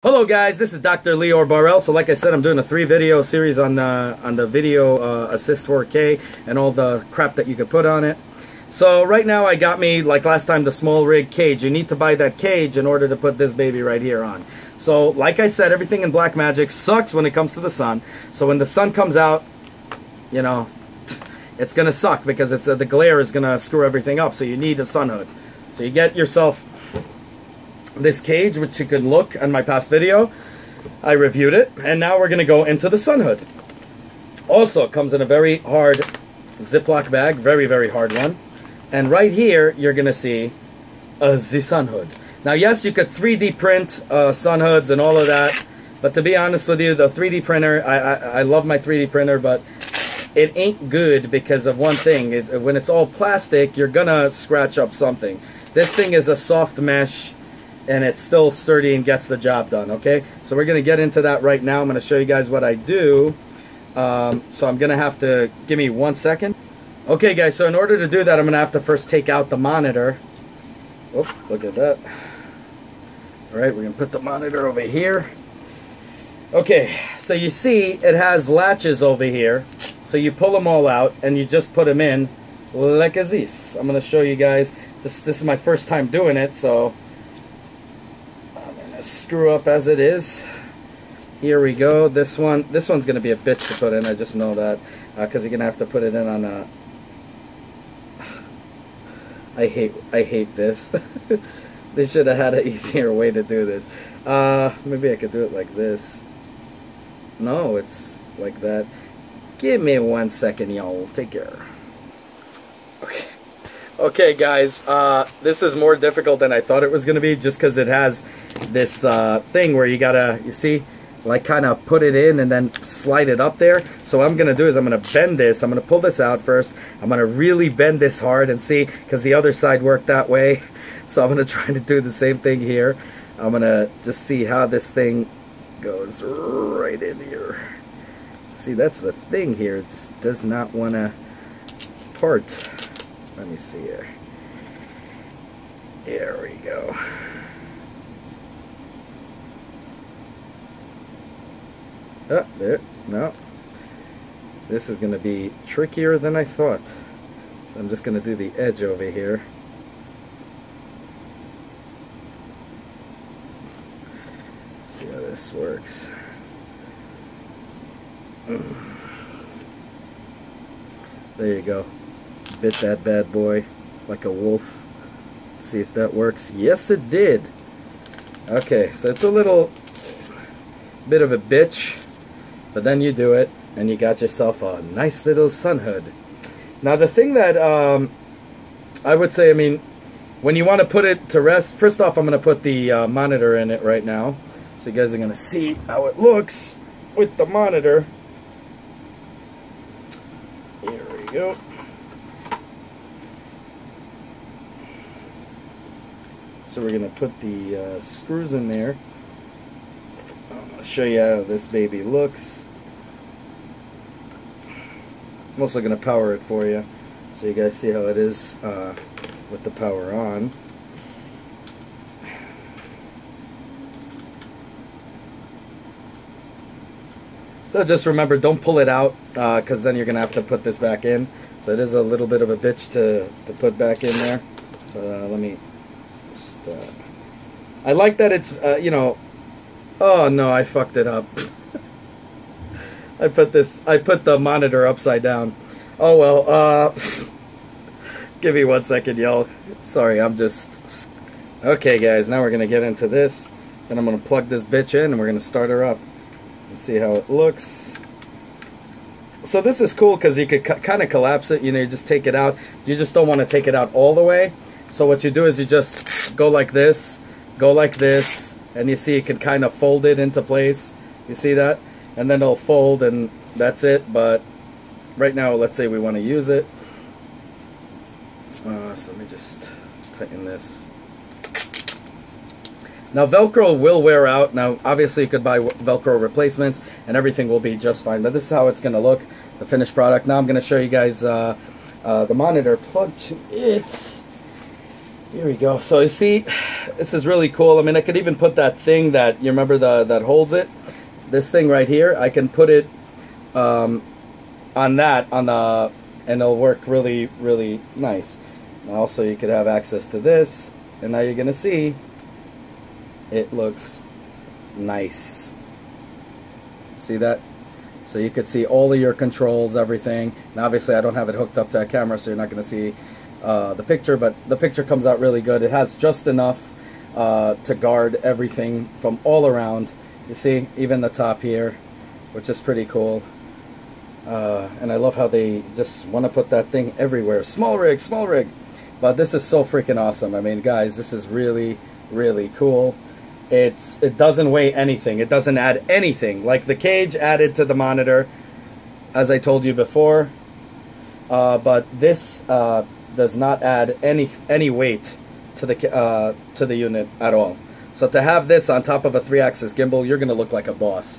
Hello guys, this is Dr. Lior Borrell. So like I said, I'm doing a three-video series on the Video Assist 4K and all the crap that you could put on it. So right now I got me, like last time, the small rig cage. You need to buy that cage in order to put this baby right here on. So like I said, everything in Blackmagic sucks when it comes to the sun. So when the sun comes out, you know, it's going to suck because it's the glare is going to screw everything up. So you need a sun hood. So you get yourself this cage, which you can look on my past video. I reviewed it, and now we're going to go into the sun hood. Also, it comes in a very hard Ziploc bag, very, very hard one. And right here, you're going to see the sun hood. Now, yes, you could 3D print sun hoods and all of that, but to be honest with you, the 3D printer, I love my 3D printer, but it ain't good because of one thing. When it's all plastic, you're going to scratch up something. This thing is a soft mesh, and it's still sturdy and gets the job done, okay? So we're gonna get into that right now. I'm gonna show you guys what I do. So I'm gonna have to, give me 1 second. Okay guys, so in order to do that, I'm gonna have to first take out the monitor. Oops, look at that. All right, we're gonna put the monitor over here. Okay, so you see it has latches over here. So you pull them all out and you just put them in like this. I'm gonna show you guys, this is my first time doing it, so screw up as it is. Here we go. This one's gonna be a bitch to put in. I just know that because you're gonna have to put it in on a. I hate this. They should have had an easier way to do this. Maybe I could do it like this. No, it's like that. Give me 1 second, y'all. Take care. Okay. Okay guys, this is more difficult than I thought it was going to be just because it has this thing where you gotta, you see, like kind of put it in and then slide it up there. So what I'm going to do is I'm going to bend this, I'm going to pull this out first, I'm going to really bend this hard and see, because the other side worked that way. So I'm going to try to do the same thing here. I'm going to just see how this thing goes right in here. See, that's the thing here, it just does not want to part. Let me see here. There we go. Oh, there. No. This is going to be trickier than I thought. So I'm just going to do the edge over here. See how this works. There you go. Bit that bad boy like a wolf. Let's see if that works. Yes, it did. Okay, so it's a little bit of a bitch, but then you do it and you got yourself a nice little sun hood. Now the thing that I would say, I mean, when you want to put it to rest, first off I'm going to put the monitor in it right now, so you guys are going to see how it looks with the monitor. Here we go. So we're going to put the screws in there. I'm going to show you how this baby looks. I'm also going to power it for you, so you guys see how it is with the power on. So just remember, don't pull it out, because then you're going to have to put this back in. So it is a little bit of a bitch to put back in there. Let me... I like that it's, you know, oh no, I fucked it up. I put the monitor upside down. Oh well, give me 1 second, y'all. Sorry, I'm just, okay guys, now we're going to get into this. Then I'm going to plug this bitch in and we're going to start her up and see how it looks. So this is cool because you could kind of collapse it, you know, you just take it out. You just don't want to take it out all the way. So what you do is you just go like this, and you see you can kind of fold it into place. You see that? And then it'll fold, and that's it. But right now, let's say we want to use it. So let me just tighten this. Now, Velcro will wear out. Now, obviously, you could buy Velcro replacements, and everything will be just fine. But this is how it's going to look, the finished product. Now, I'm going to show you guys the monitor plugged to it. Here we go. So you see, this is really cool. I mean, I could even put that thing that, you remember, that holds it? This thing right here, I can put it on that, and it'll work really, really nice. And also, you could have access to this, and now you're going to see it looks nice. See that? So you could see all of your controls, everything. And obviously, I don't have it hooked up to a camera, so you're not going to see the picture, but the picture comes out really good. It has just enough to guard everything from all around. You see, even the top here, which is pretty cool. And I love how they just want to put that thing everywhere. Small rig, small rig. But this is so freaking awesome. I mean, guys, this is really, really cool. It doesn't weigh anything. It doesn't add anything. Like the cage added to the monitor, as I told you before. But this does not add any weight to the unit at all. So to have this on top of a 3-axis gimbal, you're going to look like a boss.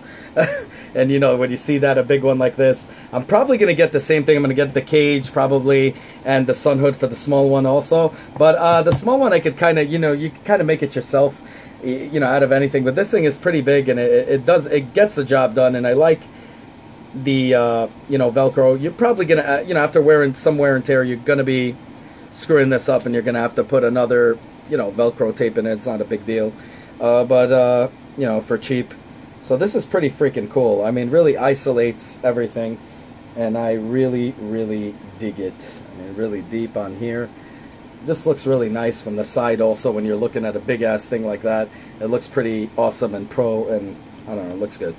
And you know, when you see that, a big one like this, I'm probably going to get the same thing. I'm going to get the cage probably, and the sun hood for the small one also. But the small one, I could kind of, you know, you kind of make it yourself, you know, out of anything. But this thing is pretty big, and it gets the job done. And I like the you know, Velcro. You're probably going to, you know, after wearing some wear and tear, you're going to be screwing this up, and you're going to have to put another, you know, Velcro tape in it. It's not a big deal, but you know, for cheap. So this is pretty freaking cool. I mean, really isolates everything, and I really, really dig it. I mean, really deep on here. This looks really nice from the side also. When you're looking at a big ass thing like that, it looks pretty awesome and pro, and I don't know, it looks good.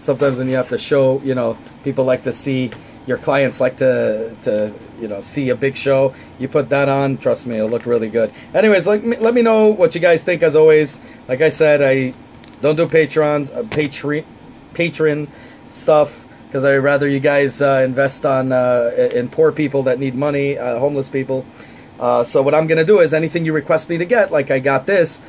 Sometimes when you have to show, you know, people like to see, your clients like to you know, see a big show. You put that on, trust me, it'll look really good. Anyways, let me know what you guys think. As always, like I said, I don't do patron stuff, because I'd rather you guys invest in poor people that need money, homeless people. So what I'm gonna do is anything you request me to get, like I got this.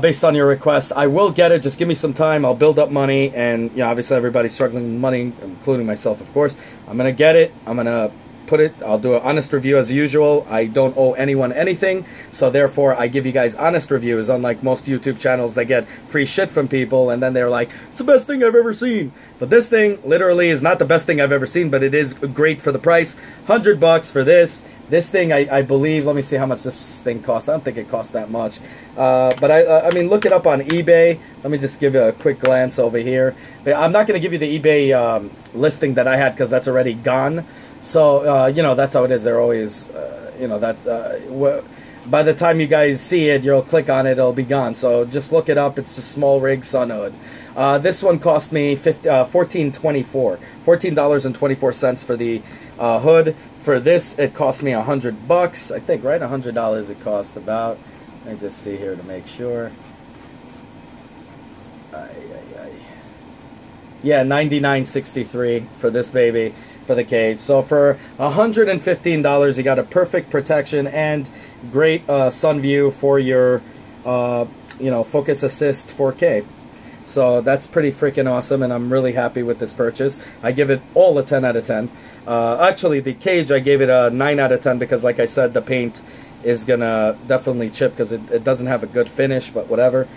Based on your request, I will get it. Just give me some time. I'll build up money, and you know, obviously everybody's struggling with money, including myself, of course. I'm gonna get it. I'm gonna put it. I'll do an honest review as usual. I don't owe anyone anything, so therefore I give you guys honest reviews. Unlike most YouTube channels, they get free shit from people, and then they're like, "It's the best thing I've ever seen." But this thing literally is not the best thing I've ever seen, but it is great for the price. $100 for this. This thing, I believe, let me see how much this thing cost. I don't think it cost that much. But I mean, look it up on eBay. Let me just give you a quick glance over here. I'm not going to give you the eBay listing that I had, because that's already gone. So, you know, that's how it is. They're always, you know, that's, by the time you guys see it, you'll click on it, it'll be gone. So just look it up. It's just Small Rig Sun Hood. This one cost me $14.24. $14.24 for the hood. For this, it cost me $100, I think, right? $100 it cost about. Let me just see here to make sure. Yeah, $99.63 for this baby, for the cage. So for $115, you got a perfect protection and great sun view for your, you know, Focus Assist 4K. So that's pretty freaking awesome, and I'm really happy with this purchase. I give it all a 10 out of 10. Actually, the cage, I gave it a 9 out of 10 because, like I said, the paint is going to definitely chip because it doesn't have a good finish, but whatever.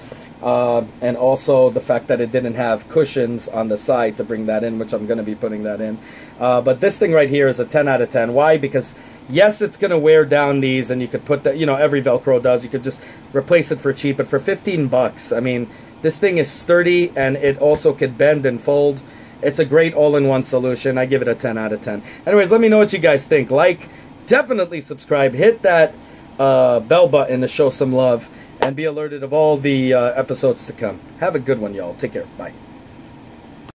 And also the fact that it didn't have cushions on the side to bring that in, which I'm going to be putting that in. But this thing right here is a 10 out of 10. Why? Because, yes, it's going to wear down these, and you could put that, you know, every Velcro does. You could just replace it for cheap, but for $15, I mean, this thing is sturdy, and it also could bend and fold. It's a great all-in-one solution. I give it a 10 out of 10. Anyways, let me know what you guys think. Like, definitely subscribe. Hit that bell button to show some love and be alerted of all the episodes to come. Have a good one, y'all. Take care. Bye.